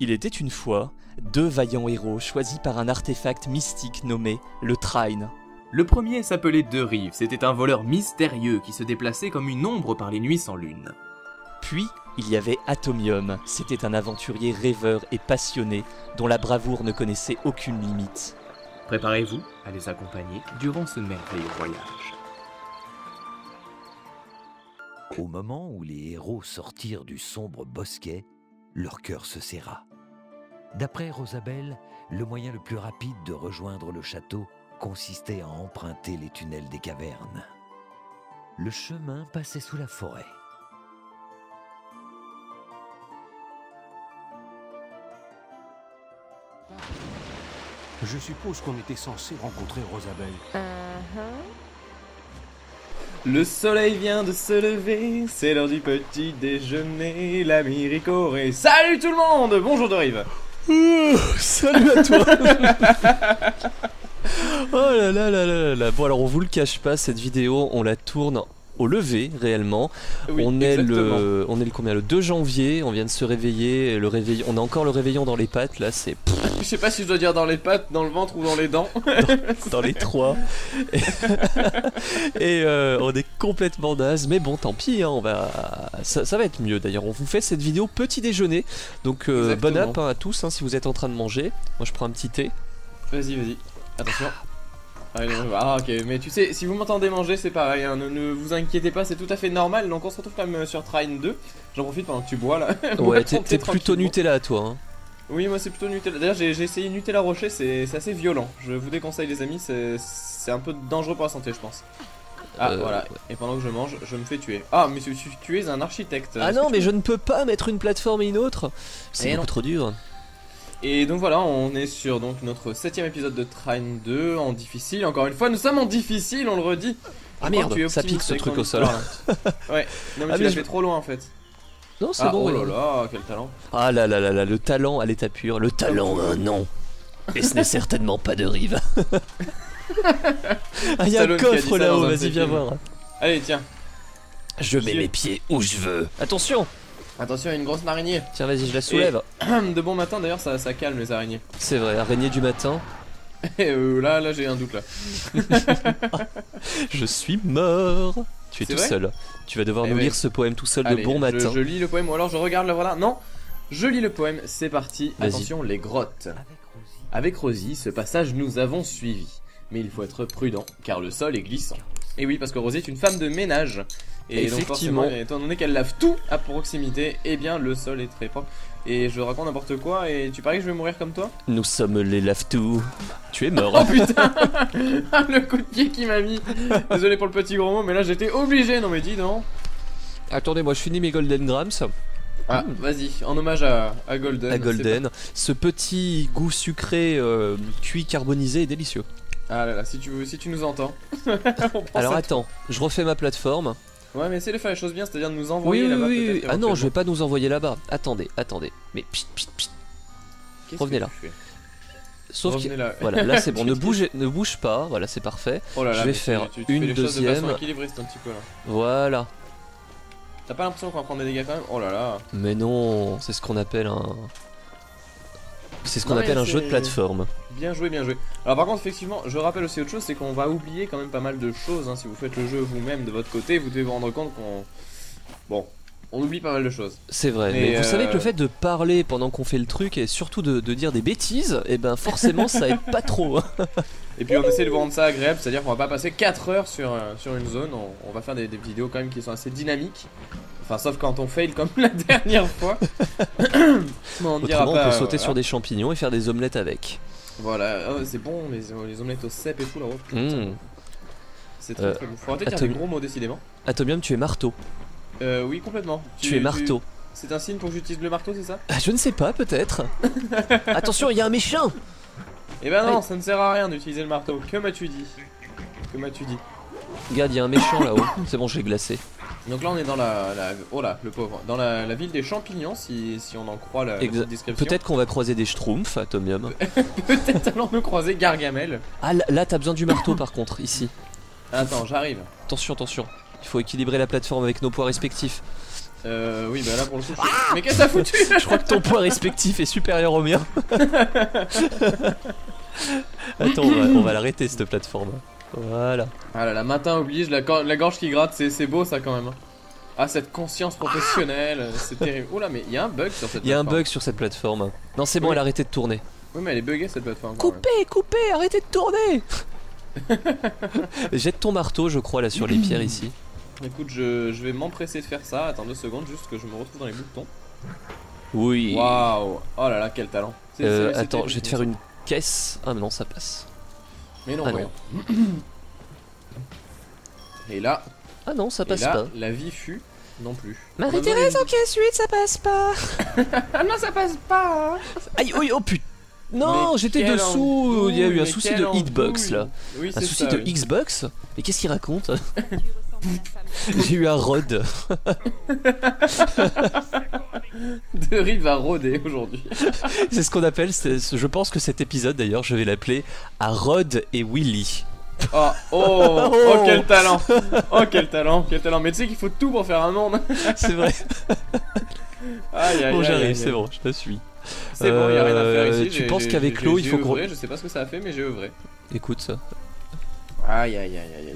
Il était une fois deux vaillants héros choisis par un artefact mystique nommé le Trine. Le premier s'appelait Deriv, c'était un voleur mystérieux qui se déplaçait comme une ombre par les nuits sans lune. Puis, il y avait Atomium, c'était un aventurier rêveur et passionné dont la bravoure ne connaissait aucune limite. Préparez-vous à les accompagner durant ce merveilleux voyage. Au moment où les héros sortirent du sombre bosquet, leur cœur se serra. D'après Rosabelle, le moyen le plus rapide de rejoindre le château consistait à emprunter les tunnels des cavernes. Le chemin passait sous la forêt. Je suppose qu'on était censé rencontrer Rosabelle. Le soleil vient de se lever, c'est l'heure du petit déjeuner, l'ami Ricoré. Salut tout le monde! Bonjour Deriv! Salut à toi! Oh là là là là là. Bon alors on vous le cache pas, cette vidéo on la tourne au lever réellement. Oui, on est le combien? Le 2 janvier, on vient de se réveiller, le réveil, on a encore le réveillon dans les pattes, là c'est... Je sais pas si je dois dire dans les pattes, dans le ventre ou dans les dents. Dans les trois. Et on est complètement naze, mais bon, tant pis, hein, on va... Ça va être mieux d'ailleurs. On vous fait cette vidéo petit déjeuner. Donc bonne app hein, à tous hein, si vous êtes en train de manger. Moi je prends un petit thé. Vas-y, vas-y. Attention. Ah ok, mais tu sais, si vous m'entendez manger c'est pareil, hein, ne vous inquiétez pas, c'est tout à fait normal. Donc on se retrouve quand même sur Trine 2. J'en profite pendant que tu bois là. Ouais, t'es plutôt Nutella toi hein. Oui, moi c'est plutôt Nutella. D'ailleurs j'ai essayé Nutella Rocher, c'est assez violent. Je vous déconseille les amis, c'est un peu dangereux pour la santé je pense. Ah voilà, ouais. Et pendant que je mange, je me fais tuer. Ah mais tu es un architecte. Ah non mais je ne peux pas mettre une plateforme et une autre. C'est beaucoup trop dur. Et donc voilà, on est sur donc notre 7ème épisode de Train 2 en difficile. Encore une fois, nous sommes en difficile, on le redit. Ah merde, ça pique ce truc au sol. Ouais, non mais tu l'as fait trop loin en fait. Non, c'est bon. Oh là là, quel talent. Ah là là là là, le talent à l'état pur. Le talent, non. Et ce n'est certainement pas Deriv. Ah, y'a un coffre là-haut, vas-y, viens voir. Allez, tiens. Je mets mes pieds où je veux. Attention! Attention, il y a une grosse araignée. Tiens, vas-y, je la soulève. Et de bon matin, d'ailleurs, ça calme les araignées. C'est vrai, araignée du matin. Et là, j'ai un doute, là. Je suis mort. Tu es tout seul. Tu vas devoir nous lire ce poème tout seul. Allez, de bon matin. Je lis le poème, ou alors je regarde le voilà. Non, je lis le poème, c'est parti. Attention, les grottes. Avec Rosie, ce passage nous avons suivi. Mais il faut être prudent, car le sol est glissant. Et oui, parce que Rosie est une femme de ménage. Et donc forcément, étant donné qu'elle lave tout à proximité, eh bien le sol est très propre. Et je raconte n'importe quoi et tu paries que je vais mourir comme toi? Nous sommes les lave-tout. Tu es mort. Oh putain. Le coup de pied qui m'a mis. Désolé pour le petit gros mot mais là j'étais obligé. Non mais dis donc. Attendez, moi je finis mes Golden Grams. Ah, vas-y, en hommage à Golden. À Golden, ce petit goût sucré cuit carbonisé est délicieux. Ah là là, si tu nous entends. Alors attends, je refais ma plateforme. Ouais, mais essayez de faire les choses bien, c'est-à-dire de nous envoyer là-bas. Oui. Ah non, je vais pas nous envoyer là-bas. Attendez. Mais pchit. Revenez là. Sauf que voilà, là c'est bon, ne bouge pas, voilà, c'est parfait. Oh là là, je vais faire une deuxième. Voilà. T'as pas l'impression qu'on va prendre des dégâts quand même? Oh là là. Mais non, c'est ce qu'on appelle un jeu de plateforme. Bien joué. Alors par contre effectivement je rappelle aussi autre chose, c'est qu'on va oublier quand même pas mal de choses hein. Si vous faites le jeu vous-même de votre côté, vous devez vous rendre compte qu'on... Bon, on oublie pas mal de choses. C'est vrai, mais vous savez que le fait de parler pendant qu'on fait le truc et surtout de dire des bêtises, et ben forcément ça aide pas trop. Et puis on essaie de vous rendre ça agréable, c'est-à-dire qu'on va pas passer 4 heures sur une zone, on va faire des vidéos quand même qui sont assez dynamiques. Enfin, sauf quand on fail comme la dernière fois. On dira pas, on peut sauter sur des champignons et faire des omelettes avec. Voilà, oh, c'est bon, les omelettes au cèpe et tout là. C'est très très bon. Faut arrêter de dire des gros mots décidément. Atomium, tu es marteau. Oui, complètement. Tu es marteau. C'est un signe pour que j'utilise le marteau, c'est ça? Je ne sais pas, peut-être. Attention, il y a un méchant. Eh ben non, ça ne sert à rien d'utiliser le marteau. Que m'as-tu dit? Regarde, il y a un méchant là-haut. C'est bon, je l'ai glacé. Donc là on est dans oh là, le pauvre. Dans la ville des champignons, si on en croit la description. Peut-être qu'on va croiser des schtroumpfs, Atomium. Peut-être allons-nous croiser Gargamel. Ah là t'as besoin du marteau par contre, ici. Attends, j'arrive. Attention. Il faut équilibrer la plateforme avec nos poids respectifs. Oui, bah là pour le coup. Mais qu'est-ce que t'as foutu? Je crois que ton poids respectif est supérieur au mien. Attends, on va l'arrêter cette plateforme. Voilà. Ah là là, matin oblige, la gorge qui gratte, c'est beau ça quand même. Ah, cette conscience professionnelle, c'est terrible. Oula, mais il y a un bug sur cette plateforme. Il y a un bug sur cette plateforme. Non, c'est bon, elle a arrêté de tourner. Oui, mais elle est buggée cette plateforme. Coupez, arrêtez de tourner. Jette ton marteau, je crois, là sur les pierres ici. Écoute, je vais m'empresser de faire ça. Attends 2 secondes, juste que je me retrouve dans les boutons. Oui. Waouh. Oh là là, quel talent. Attends, je vais te faire une caisse. Ah, mais non, ça passe. Mais non, voyons. Et là. Ah non, ça passe pas. La vie fut non plus. Marie-Thérèse en caisse 8, ça passe pas. Non, ça passe pas. Aïe, oh putain. Non, j'étais dessous. Il y a eu un souci de hitbox là. Un souci de Xbox. Mais qu'est-ce qu'il raconte? J'ai eu un rod. Deriv va roder aujourd'hui. C'est ce qu'on appelle, je pense que cet épisode d'ailleurs, je vais l'appeler à Rod et Willy. Oh, quel talent. Oh quel talent. Mais tu sais qu'il faut tout pour faire un monde. C'est vrai. Bon, j'arrive, c'est bon, je te suis. C'est bon, il n'y a rien à faire ici. Tu penses qu'avec l'eau il faut qu'on... Je sais pas ce que ça a fait mais j'ai œuvré. Écoute ça. Aïe,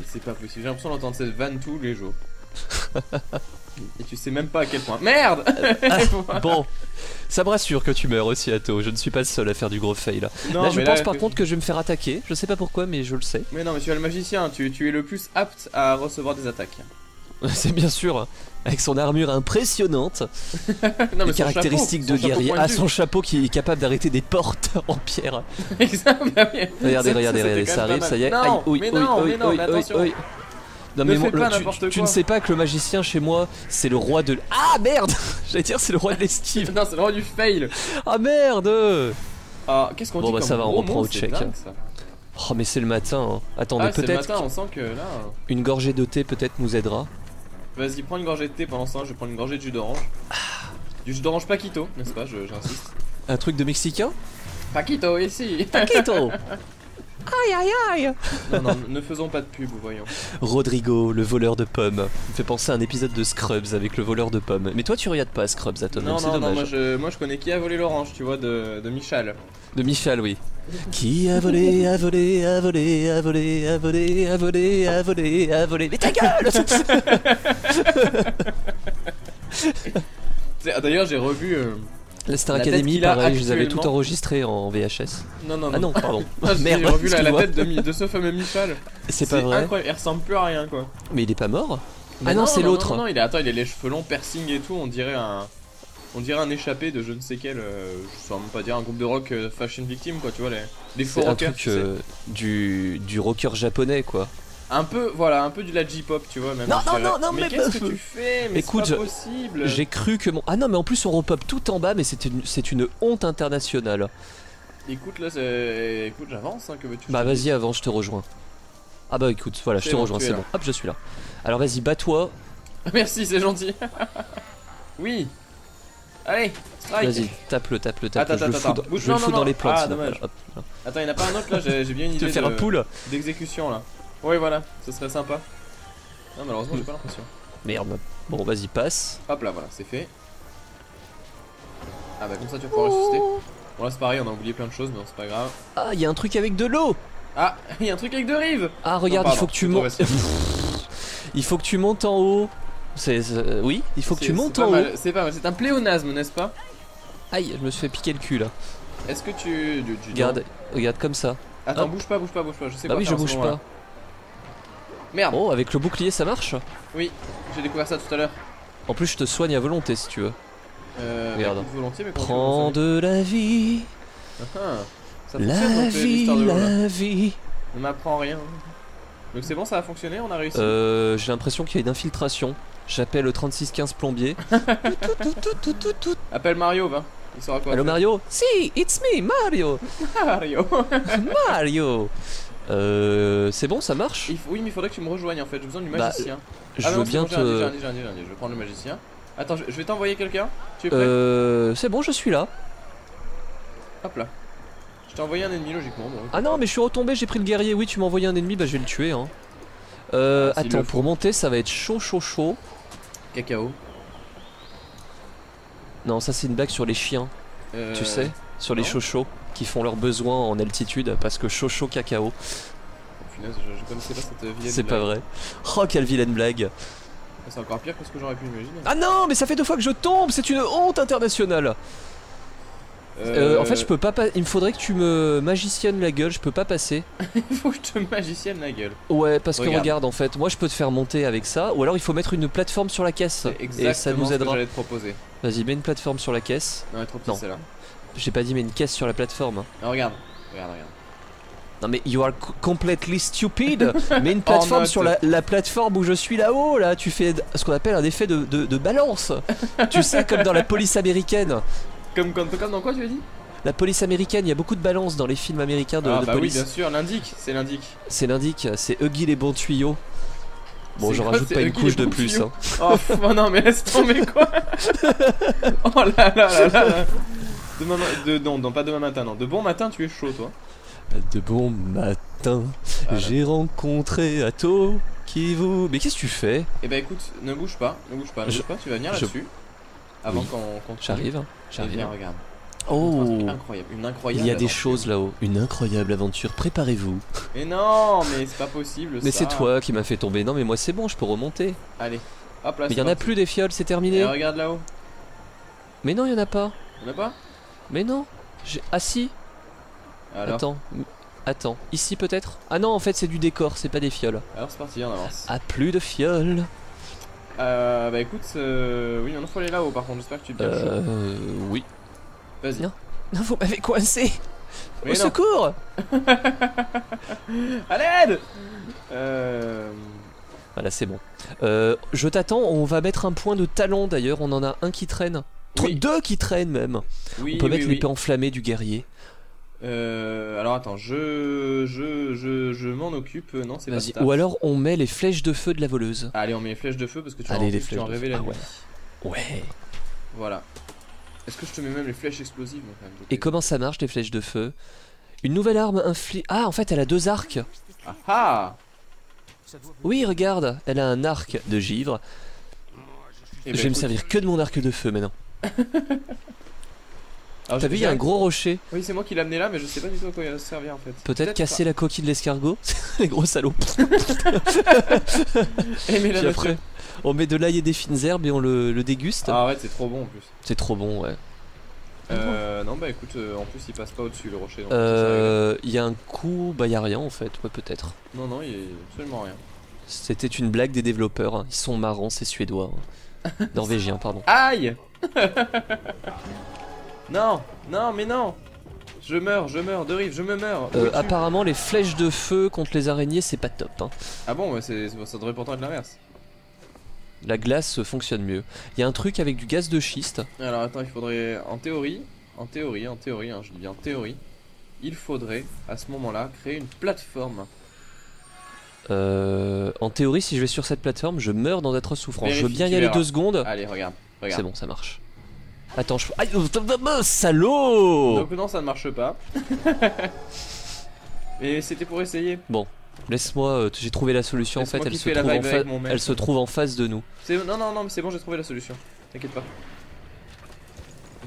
c'est pas possible, j'ai l'impression d'entendre cette vanne tous les jours. Et tu sais même pas à quel point. Merde. Bon, ça me rassure que tu meurs aussi Ato, je ne suis pas le seul à faire du gros fail. Non, là je pense par contre que je vais me faire attaquer, je sais pas pourquoi mais je le sais. Mais non mais tu es le magicien, tu es le plus apte à recevoir des attaques. C'est bien sûr, avec son armure impressionnante, les caractéristiques de guerrier. Ah, son chapeau qui est capable d'arrêter des portes en pierre. Regardez, ça arrive, ça y est. Aïe, oui. Non mais tu ne sais pas que le magicien chez moi, c'est le roi de... Ah merde. J'allais dire c'est le roi de l'esquive. Non, c'est le roi du fail. Ah merde. Qu'est-ce qu'on dit? Bon bah ça va, on reprend au check. Oh mais c'est le matin. Attendez, peut-être une gorgée de thé peut-être nous aidera. Vas-y, prends une gorgée de thé pendant ça, je vais prendre une gorgée de jus d'orange. Du jus d'orange Paquito, n'est-ce pas? J'insiste. Un truc de mexicain? Paquito, ici! Paquito! Aïe! Non, ne faisons pas de pub, voyons. Rodrigo, le voleur de pommes. Il me fait penser à un épisode de Scrubs avec le voleur de pommes. Mais toi, tu regardes pas Scrubs, Atomium, c'est dommage. Non, moi je connais Qui a volé l'orange, tu vois, de Michal. De Michal, oui. Qui a volé. Mais ta gueule. D'ailleurs, j'ai revu... La Star Academy, pareil, je les avais tout enregistré en VHS. Non. Ah non, pardon. Merde, j'ai revu la tête de ce fameux Michal. C'est pas vrai. Incroyable. Il ressemble plus à rien, quoi. Mais il est pas mort? Ah non, c'est l'autre. Non, attends, il a les cheveux longs, piercing et tout, on dirait un échappé de je ne sais quel, je saurais même pas dire, un groupe de rock fashion victime, quoi, tu vois, les faux rockers. C'est un truc du rocker japonais, quoi. Un peu, voilà, un peu de la J-pop, tu vois, même. Non, mais qu'est-ce que tu fais? Mais écoute, c'est pas possible. J'ai cru que mon... Ah non, mais en plus on repop tout en bas, mais c'est une honte internationale. Écoute, là, écoute, j'avance, hein, que veux-tu? Bah vas-y, avance, je te rejoins. Ah bah écoute, voilà, je te rejoins, c'est bon. Hop, je suis là. Alors vas-y, bats-toi. Merci, c'est gentil. Oui. Allez, strike. Vas-y, tape-le. Je le fous dans les plantes. Ah, dommage. Attends, il n'y en a pas un autre, là, j'ai bien une idée d'exécution, là. Oui voilà, ce serait sympa. Non malheureusement j'ai pas l'impression. Merde. Bon vas-y passe. Hop là voilà, c'est fait. Ah bah comme ça tu vas pouvoir ressusciter. Bon là c'est pareil, on a oublié plein de choses mais c'est pas grave. Ah il y a un truc avec de l'eau. Ah il y a un truc avec Deriv. Ah regarde, non, pardon, il faut que tu montes. Il faut que tu montes en haut. Oui, il faut que tu montes en haut. C'est pas mal, c'est un pléonasme, n'est-ce pas? Aïe, je me suis fait piquer le cul là. Est-ce que tu regarde comme ça. Attends, hop. Bouge pas, je sais pas. Ah oui, je bouge pas. Merde. Oh, avec le bouclier ça marche? Oui, j'ai découvert ça tout à l'heure. En plus je te soigne à volonté si tu veux. Regarde. Mais prends de la vie. Ça la vie, la vie. Ne m'apprends rien. Donc c'est bon, ça a fonctionné, on a réussi. J'ai l'impression qu'il y a une infiltration. J'appelle le 3615 plombier. Appelle Mario, va. Il saura quoi. Allô Mario? Si, it's me, Mario. Mario. C'est bon, ça marche? Oui, mais il faudrait que tu me rejoignes en fait. J'ai besoin du magicien. Je veux bien te. Je vais prendre le magicien. Attends, je vais t'envoyer quelqu'un. Tu es prêt? C'est bon, je suis là. Hop là. Je t'ai envoyé un ennemi logiquement. Bon, ah non, mais je suis retombé, j'ai pris le guerrier. Oui, tu m'as envoyé un ennemi, bah je vais le tuer. Hein. Attends, pour monter, ça va être chaud. Cacao. Non, ça c'est une blague sur les chiens, tu sais, sur les chochos qui font leurs besoins en altitude parce que chocho cacao. Punaise, je connaissais pas cette vilaine blague. C'est pas vrai. Oh, quelle vilaine blague. C'est encore pire que ce que j'aurais pu imaginer. Ah non, mais ça fait 2 fois que je tombe, c'est une honte internationale. En fait, je peux pas. Il me faudrait que tu me magiciennes la gueule, je peux pas passer. Il faut que je te magicienne la gueule. Ouais, parce que regarde, en fait, moi je peux te faire monter avec ça, ou alors il faut mettre une plateforme sur la caisse. Exactement, et ça nous aidera. Vas-y, mets une plateforme sur la caisse. Non, elle est trop petite celle-là. J'ai pas dit, mets une caisse sur la plateforme. Non, regarde, regarde, regarde. Non mais you are completely stupid. Mais une plateforme sur la plateforme où je suis là-haut, là, tu fais ce qu'on appelle un effet de balance. Tu sais, comme dans la police américaine. Comme dans quoi tu as dit? La police américaine, il y a beaucoup de balance dans les films américains de, police. Ah bah oui, bien sûr, l'indique, c'est l'indique. C'est l'indique, c'est Huggy les bons tuyaux. Bon, je rajoute pas une couche de plus. Hein. Oh non mais laisse tomber quoi. Oh là là là là, là. Demain, non, pas demain matin, non. De bon matin, tu es chaud toi. De bon matin, j'ai rencontré Atto qui vous... Mais qu'est-ce que tu fais? Eh ben écoute, ne bouge pas, ne bouge pas, ne bouge pas, tu vas venir là-dessus. Avant qu'on... J'arrive, j'arrive. Regarde. Oh, incroyable. Une incroyable. Il y a des choses là-haut. Une incroyable aventure. Préparez-vous. Mais non, mais c'est pas possible. Mais c'est toi qui m'as fait tomber. Non, mais moi c'est bon, je peux remonter. Allez. Hop là. Mais il y en a plus des fioles, c'est terminé. Regarde là-haut. Mais non, il y en a pas. Il y en a pas. Mais non. Ah si. Alors. Attends. Attends. Ici peut-être. Ah non, en fait c'est du décor, c'est pas des fioles. Alors c'est parti, on avance. Ah, plus de fioles. Bah écoute, oui, on faut aller là-haut par contre, j'espère que tu te bien oui. Vas-y. Non, non, vous m'avez coincé. Mais au secours. À l'aide. Voilà, c'est bon. Je t'attends, on va mettre un point de talent d'ailleurs, on en a un qui traîne. Oui. 2 qui traînent même. Oui, on peut mettre l'épée enflammée du guerrier. Alors attends, je m'en occupe, non c'est pas ça. Ou alors on met les flèches de feu de la voleuse. Allez, on met les flèches de feu parce que tu vas en rêver la nuit. Ouais. Voilà. Est-ce que je te mets même les flèches explosives quand même? Et comment ça marche les flèches de feu? Une nouvelle arme, un flic. Ah, en fait elle a 2 arcs. Ah. Oui, regarde, elle a un arc de givre. Et je vais me servir que de mon arc de feu maintenant. T'as vu, il y a un gros rocher. Oui, c'est moi qui l'ai amené là, mais je sais pas du tout à quoi il va se servir en fait. Peut-être casser la coquille de l'escargot. Les gros salauds. Et puis après, on met de l'ail et des fines herbes et on le déguste. Ah ouais, c'est trop bon en plus. C'est trop bon, ouais. Non, bah écoute, en plus il passe pas au-dessus le rocher. Donc il y a un coup, bah il y a rien en fait, ouais, peut-être. Non, non, il y a absolument rien. C'était une blague des développeurs, hein. Ils sont marrants, ces Suédois. Hein. Norvégiens, pardon. Aïe. Non, non, mais non. Je meurs, Deriv, je me meurs. Apparemment, les flèches de feu contre les araignées, c'est pas top. Hein. Ah bon, bah ça devrait pourtant être l'inverse. La glace fonctionne mieux. Il y a un truc avec du gaz de schiste. Alors attends, il faudrait, en théorie, hein, je dis bien en théorie, il faudrait à ce moment-là créer une plateforme. En théorie, si je vais sur cette plateforme, je meurs dans d'atroces souffrances. Je veux bien y aller 2 secondes. Allez, regarde, regarde. C'est bon, ça marche. Attends, je... Aïe, salaud! Donc non, ça ne marche pas. Mais c'était pour essayer. Bon, laisse-moi, j'ai trouvé la solution en fait, elle se trouve en face de nous. Non, non, non, mais c'est bon, j'ai trouvé la solution. T'inquiète pas.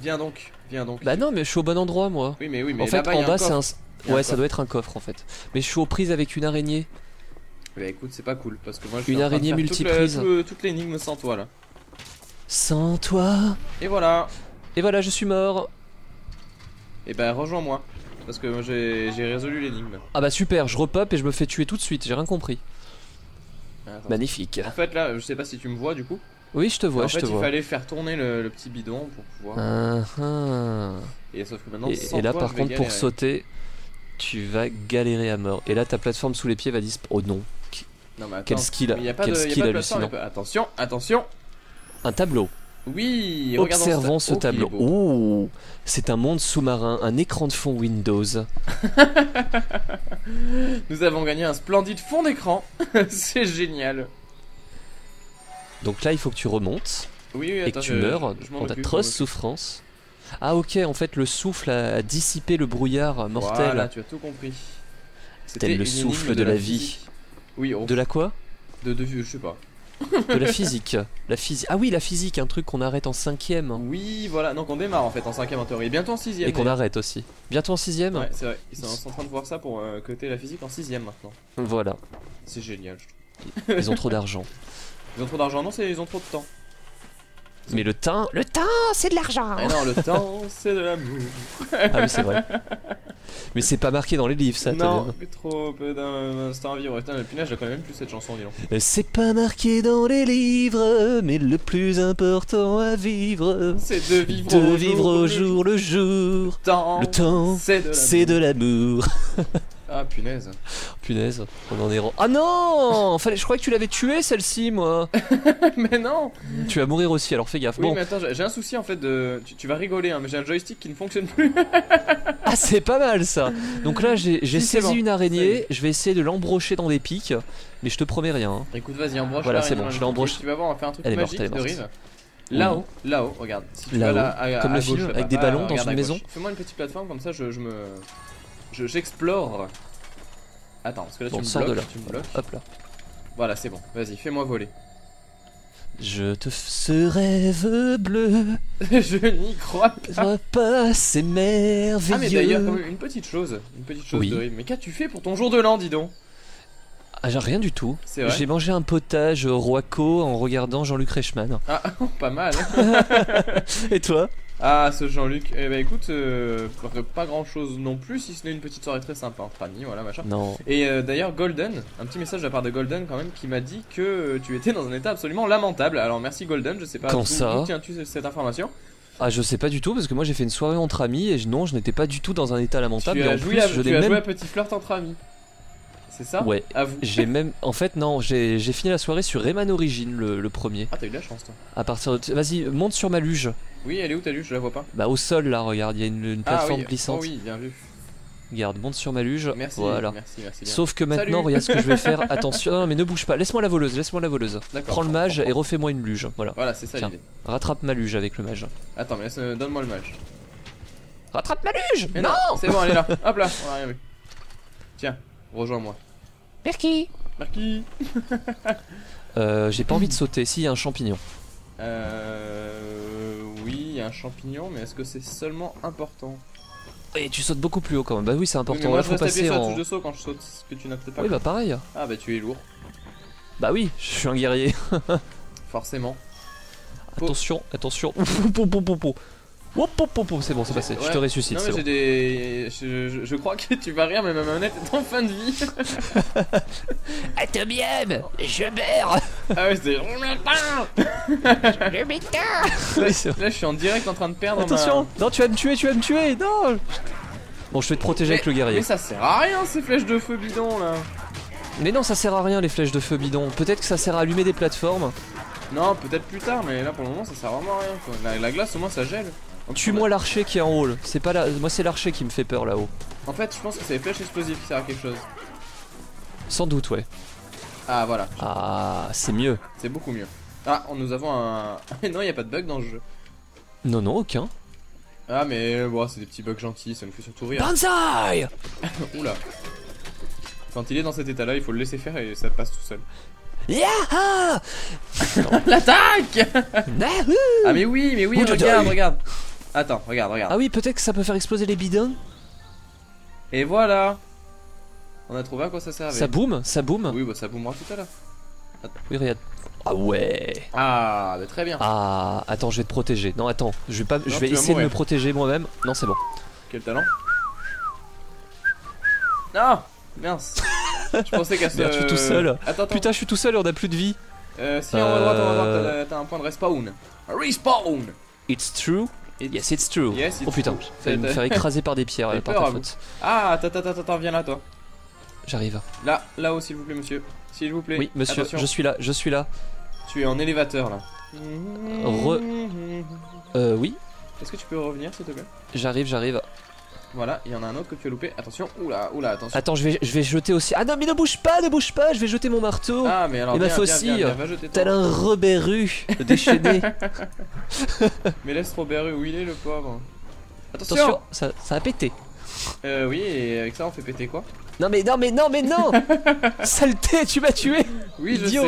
Viens donc, viens donc. Bah non, mais je suis au bon endroit moi. Oui, mais en fait, en bas, c'est un... Ouais, ça doit être un coffre en fait. Mais je suis aux prises avec une araignée. Bah écoute, c'est pas cool, parce que moi, je suis en train de faire toute l'énigme sans toi là. Sans toi. Et voilà. Et voilà, je suis mort. Et bah rejoins-moi. Parce que moi j'ai résolu l'énigme. Ah bah super, je repop et je me fais tuer tout de suite, j'ai rien compris. Attends. Magnifique. En fait là, je sais pas si tu me vois du coup. Oui, je te vois, je te vois. En fait, il fallait faire tourner le petit bidon pour pouvoir... Et sauf que maintenant, et là par contre, pour sauter, tu vas galérer à mort. Et là, ta plateforme sous les pieds va disparaître. Oh non. Non mais attends, quel skill, quel skill hallucinant. Attention, attention. Un tableau. Oui, observons ce tableau. Ouh, c'est un monde sous-marin, un écran de fond Windows. Nous avons gagné un splendide fond d'écran. C'est génial. Donc là, il faut que tu remontes. Oui, oui, attends, et que tu meurs en atroce souffrance. Ah ok, en fait, le souffle a dissipé le brouillard mortel. Voilà, tu as tout compris. C'était le souffle de la vie. Oui, de la quoi? De je sais pas. De la physique. Ah oui, la physique, un truc qu'on arrête en 5ème. Oui, voilà, non, qu'on démarre en fait en 5ème en théorie. Et bientôt en 6ème. Et qu'on arrête aussi. Bientôt en 6ème. Ouais, c'est vrai, ils sont en train de voir ça pour coter la physique en 6ème maintenant. Voilà. C'est génial, je trouve. Ils ont trop d'argent. Ils ont trop d'argent, non, ils ont trop de temps. Mais le temps, c'est de l'argent. Ah non, le temps, c'est de l'amour. Ah oui, c'est vrai. Mais c'est pas marqué dans les livres, ça. Non, trop peu d'instant à vivre. Putain, le punage, je connais même plus cette chanson, dis donc. C'est pas marqué dans les livres, mais le plus important à vivre, c'est de vivre, au jour le jour. Le temps, c'est de l'amour. Ah punaise. Punaise, on en est... Ah non, je croyais que tu l'avais tué celle-ci moi. Mais non. Tu vas mourir aussi alors fais gaffe. Oui bon. Mais attends, j'ai un souci en fait de... Tu vas rigoler hein, mais j'ai un joystick qui ne fonctionne plus. Ah c'est pas mal ça. Donc là j'ai saisi bon. Une araignée, je vais essayer de l'embrocher dans des pics. Mais je te promets rien hein. Écoute vas-y embroche. Voilà c'est bon, je l'embroche. Tu vas voir on va faire un truc magique de Rive. Là-haut, là-haut, regarde si tu vas là, comme le film avec des ballons dans une maison. Fais-moi une petite plateforme comme ça je me... J'explore. Attends, parce que là bon, tu me bloques. Hop là. Voilà, c'est bon. Vas-y, fais-moi voler. Je te ce rêve bleu. Je n'y crois pas, c'est merveilleux. Ah mais d'ailleurs, une petite chose oui. De rime. Mais qu'as-tu fait pour ton jour de l'an, dis donc? Ah, genre rien du tout. J'ai mangé un potage Roi-Caux en regardant Jean-Luc Reichmann. Ah, pas mal. Et toi? Ah ce Jean-Luc, eh ben écoute, pas grand chose non plus si ce n'est une petite soirée très sympa entre amis, voilà machin. Non. Et d'ailleurs Golden, un petit message de la part de Golden quand même qui m'a dit que tu étais dans un état absolument lamentable. Alors merci Golden, je sais pas d'où tiens-tu cette information. Ah je sais pas du tout parce que moi j'ai fait une soirée entre amis et non je n'étais pas du tout dans un état lamentable. Tu as, joué à Petit Flirt entre amis. C'est ça? Ouais. J'ai même. En fait, non, j'ai fini la soirée sur Rayman Origin, le premier. Ah, t'as eu de la chance, toi. À partir de. Vas-y, monte sur ma luge. Oui, elle est où ta luge? Je la vois pas. Bah, au sol, là, regarde, il y a une plateforme glissante. Ah oui, bien vu. Regarde, monte sur ma luge. Merci, voilà. Merci bien. Sauf que maintenant, regarde ce que je vais faire. Attention, non, mais ne bouge pas. Laisse-moi la voleuse, D'accord. Prends le mage et refais-moi une luge. Voilà. Voilà, c'est ça l'idée. Rattrape ma luge avec le mage. Attends, mais donne-moi le mage. Rattrape ma luge! Mais non! C'est bon, elle est là. Hop là, on a rien vu. Tiens. Rejoins-moi. Merci. Merci. J'ai pas envie de sauter. Si, il y a un champignon. Oui, il y a un champignon, mais est-ce que c'est seulement important? Et tu sautes beaucoup plus haut quand même. Bah oui, c'est important. Oui, moi, là, faut passer en... touche de saut quand je saute, ce que tu n'as peut-être pas. Oui, bah pareil. Ah bah tu es lourd. Bah oui, je suis un guerrier. Forcément. Attention, attention. C'est bon, c'est passé, ouais. Je te ressuscite. Non, mais bon. Des... je crois que tu vas rire, mais ma manette est en fin de vie. Atomium, je meurs. Ah ouais, c'est. Là, je suis en direct en train de perdre. Attention, non, tu vas me tuer, non. Bon, je vais te protéger avec le guerrier. Mais ça sert à rien ces flèches de feu bidon là. Mais non, ça sert à rien les flèches de feu bidon. Peut-être que ça sert à allumer des plateformes. Non, peut-être plus tard, mais là pour le moment ça sert vraiment à rien quoi. La glace au moins ça gèle. Tue-moi l'archer qui est en haut. C'est pas là. Moi c'est l'archer qui me fait peur là-haut. En fait, je pense que c'est les flèches explosives qui servent à quelque chose. Sans doute, ouais. Ah voilà. Ah, c'est mieux. C'est beaucoup mieux. Ah, nous avons un. Non, y a pas de bug dans le jeu. Non, non, aucun. Ah, mais bon, c'est des petits bugs gentils, ça me fait surtout rire. Banzai. Oula. Quand il est dans cet état-là, il faut le laisser faire et ça passe tout seul. Yaha! L'attaque! Ah mais oui, regarde. Attends, regarde. Ah oui, peut-être que ça peut faire exploser les bidons. Et voilà. On a trouvé à quoi ça servait. Ça boom. Oui, bah ça boomera tout à l'heure. Oui, regarde. Ah ouais. Ah, bah très bien. Ah, attends, je vais te protéger. Non, attends, je vais essayer de me protéger moi-même. Non, c'est bon. Quel talent. Non, mince. Je pensais qu'à ce... Je suis tout seul. Attends. Putain, je suis tout seul et on a plus de vie. Si on va à droite, t'as un point de respawn. Respawn. It's true. Yes, it's true. Yes, it's oh putain, fallait me faire écraser par des pierres par ta faute. Ah, attends, viens là, toi. J'arrive. Là-haut, s'il vous plaît, monsieur. S'il vous plaît. Oui, monsieur, attention. Je suis là. Tu es en élévateur, là. Oui. Est-ce que tu peux revenir, s'il te plaît? J'arrive. Voilà, il y en a un autre que tu as loupé. Attention, oula, attention. Attends, je vais jeter aussi. Ah non, mais ne bouge pas, je vais jeter mon marteau. Ah, mais alors, et ma faucille. T'as un Robertru déchaîné. Mais laisse Robertru où il est, le pauvre. Attention, ça a pété. Oui, et avec ça, on fait péter quoi? Non mais non. Saleté, tu m'as tué. Oui, je sais.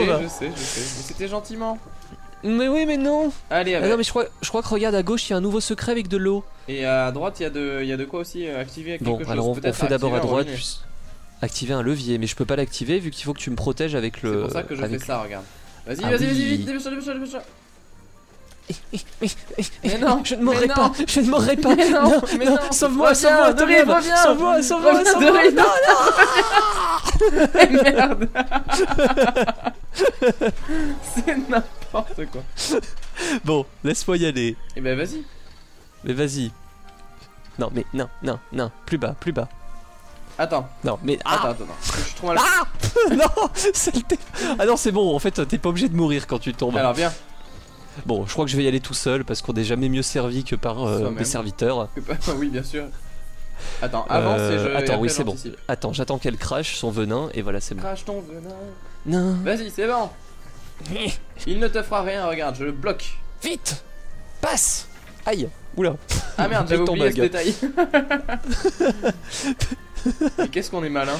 Mais c'était gentiment. Mais oui, mais non. Allez, avec. Ah non, mais je crois que regarde à gauche, il y a un nouveau secret avec de l'eau. Et à droite, il y a de quoi aussi activer quelque chose. Bon, alors on fait d'abord à droite, puis activer un levier, mais je peux pas l'activer vu qu'il faut que tu me protèges avec le. C'est pour ça que je fais ça, regarde. Vas-y, vas-y, vite, dépêche-toi. Mais non, je ne mourrai pas. Non, sauve-moi, sauve-moi, non, merde. C'est n'importe quoi. Bon, laisse-moi y aller. Eh ben vas-y. Mais vas-y. Non, mais non, plus bas. Attends. Non, mais attends. Je tombe à la... Ah non, saleté. Ah non, c'est bon, en fait, t'es pas obligé de mourir quand tu tombes. Alors, viens. Bon, je crois que je vais y aller tout seul parce qu'on n'est jamais mieux servi que par des serviteurs. Oui, bien sûr. Attends, avance et je... Attends, oui, c'est bon. Attends, j'attends qu'elle crache son venin et voilà, c'est bon. Crache ton venin. Non. Vas-y, c'est bon. Il ne te fera rien, regarde, je le bloque. Vite. Passe. Aïe. Oula. Ah merde, j'avais oublié ce détail. Mais qu'est-ce qu'on est malin.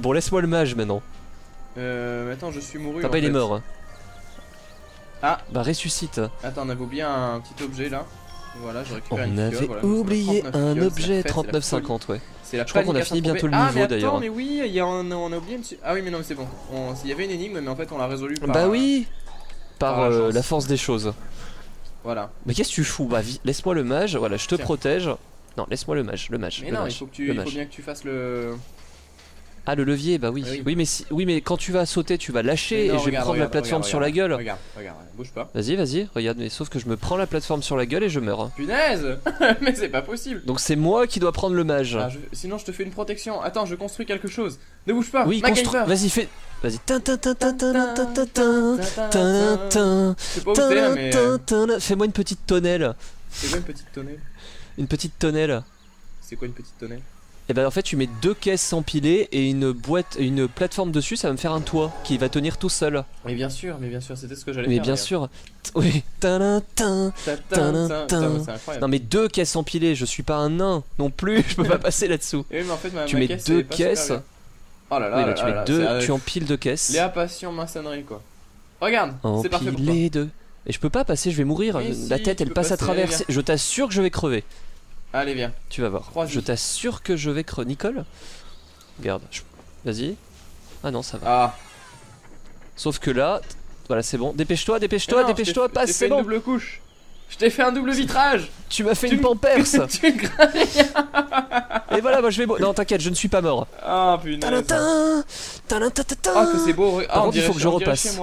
Bon, laisse-moi le mage maintenant. Attends, je suis mouru. Ah bah, il est mort. Ah. Bah ressuscite. Attends, on avait oublié un petit objet là. Voilà, je récupère une fiole. On avait oublié un objet 39,50, ouais. Je crois qu'on a fini bientôt le niveau d'ailleurs. Ah mais oui, on a oublié une... Ah oui mais non, c'est bon. Il y avait une énigme mais en fait on l'a résolue par... Bah oui. Par la force des choses. Voilà. Mais qu'est-ce que tu fous? Bah laisse-moi le mage, voilà, je te protège. Non, laisse-moi le mage, Mais non, il faut bien que tu fasses le... Ah le levier, bah oui. Oui. Oui mais quand tu vas sauter tu vas lâcher et je vais prendre la plateforme sur la gueule. Regarde, bouge pas. Vas-y, regarde, mais sauf que je me prends la plateforme sur la gueule et je meurs. Punaise. Mais c'est pas possible. Donc c'est moi qui dois prendre le mage. Ah, sinon je te fais une protection. Attends, je construis quelque chose. Ne bouge pas. Oui, construis. Vas-y, fais. Vas-y. Fais-moi une petite tonnelle. C'est quoi une petite tonnelle? Et bah en fait tu mets deux caisses empilées et une plateforme dessus, ça va me faire un toit qui va tenir tout seul. Mais bien sûr, c'était ce que j'allais faire. Mais bien sûr. Oui. Non mais deux caisses empilées, je suis pas un nain non plus, je peux pas passer là-dessous. Oui, mais en fait, tu mets deux caisses. Oh là là, tu empiles deux caisses. Léa passion maçonnerie quoi. Regarde, c'est parfait pour toi. Les deux. Et je peux pas passer, je vais mourir. La tête elle passe à travers, je t'assure que je vais crever. Allez viens. Tu vas voir. Je t'assure que je vais Nicole. Regarde. Vas-y. Ah non, ça va. Ah. Sauf que là, voilà, c'est bon. Dépêche-toi, passe. Je t'ai fait une double couche. Je t'ai fait un double vitrage. Tu m'as fait une pampers. Tu crains rien. Et voilà, moi je vais... Non, t'inquiète, je ne suis pas mort. Ah punaise. Ah que c'est beau. Ah, il faut que je repasse.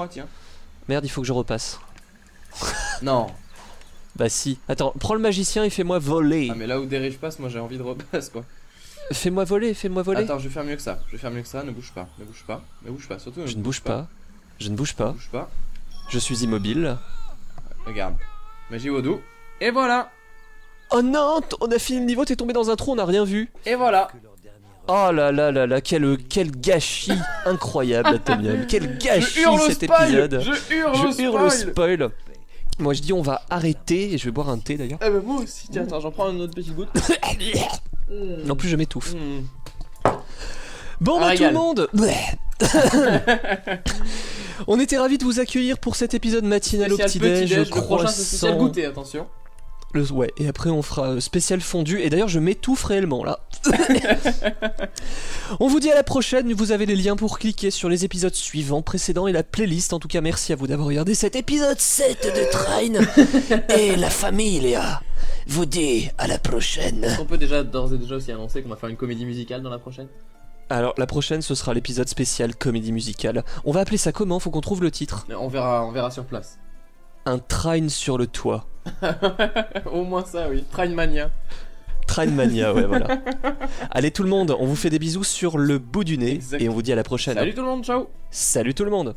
Merde, il faut que je repasse. Non. Bah si. Attends, prends le magicien et fais-moi voler. Ah mais là où Deriv passe, moi j'ai envie de repasse quoi. Fais-moi voler, Attends, je vais faire mieux que ça. Ne bouge pas, surtout ne bouge pas. Je suis immobile. Regarde. Magie Wodou. Et voilà. Oh non, on a fini le niveau, t'es tombé dans un trou, on a rien vu. Et voilà. Oh là là là là, quel gâchis incroyable, Atomium. Quel gâchis cet épisode. Je hurle le spoil. Moi je dis on va arrêter et je vais boire un thé d'ailleurs. Ah bah moi aussi, tiens, attends, j'en prends une autre petite goutte. En plus je m'étouffe. Bon bah tout le monde. On était ravis de vous accueillir pour cet épisode matinal au petit-déj. Le prochain c'est spécial goûter, attention. Ouais, et après on fera spécial fondu. Et d'ailleurs je m'étouffe réellement là. On vous dit à la prochaine. Vous avez les liens pour cliquer sur les épisodes suivants, précédents et la playlist. En tout cas merci à vous d'avoir regardé cet épisode 7 de Train. Et la famille Léa vous dit à la prochaine. Est-ce qu'on peut déjà d'ores et déjà aussi annoncer qu'on va faire une comédie musicale dans la prochaine? Alors la prochaine ce sera l'épisode spécial comédie musicale. On va appeler ça comment? Faut qu'on trouve le titre. On verra sur place. Un train sur le toit. Au moins ça, oui. Train Mania. Train Mania, ouais, voilà. Allez tout le monde, on vous fait des bisous sur le bout du nez. Exactement. Et on vous dit à la prochaine. Salut tout le monde, ciao. Salut tout le monde.